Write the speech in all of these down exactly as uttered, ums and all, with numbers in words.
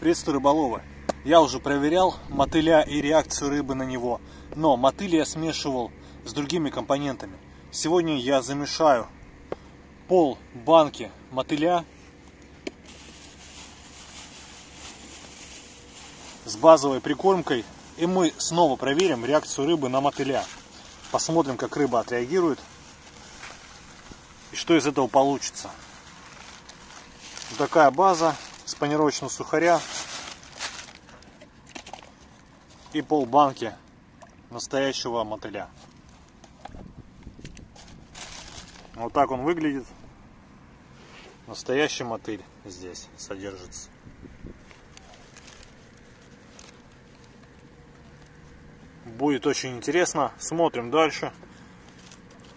Приветствую рыболова. Я уже проверял мотыля и реакцию рыбы на него, но мотыль я смешивал с другими компонентами. Сегодня я замешаю пол банки мотыля с базовой прикормкой, и мы снова проверим реакцию рыбы на мотыля. Посмотрим, как рыба отреагирует и что из этого получится. Вот такая база с панировочного сухаря и пол банки настоящего мотыля. Вот так он выглядит. Настоящий мотыль здесь содержится. Будет очень интересно. Смотрим дальше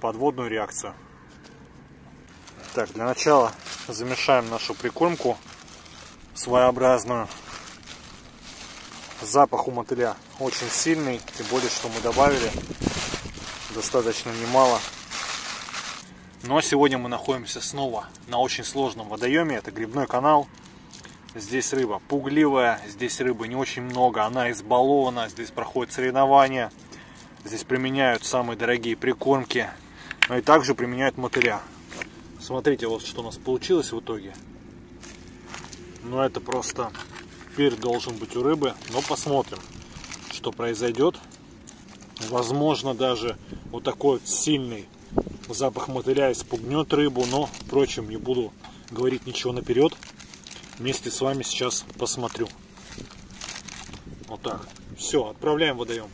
подводную реакцию. Так, для начала замешаем нашу прикормку своеобразную. Запах у мотыля очень сильный, тем более, что мы добавили достаточно немало. Но сегодня мы находимся снова на очень сложном водоеме. Это грибной канал. Здесь рыба пугливая, здесь рыбы не очень много, она избалована, здесь проходят соревнования, здесь применяют самые дорогие прикормки, но и также применяют мотыля. Смотрите, вот что у нас получилось в итоге. Ну это просто пир должен быть у рыбы, но посмотрим, что произойдет. Возможно, даже вот такой вот сильный запах мотыля испугнет рыбу, но, впрочем, не буду говорить ничего наперед. Вместе с вами сейчас посмотрю. Вот так. Все, отправляем в водоем.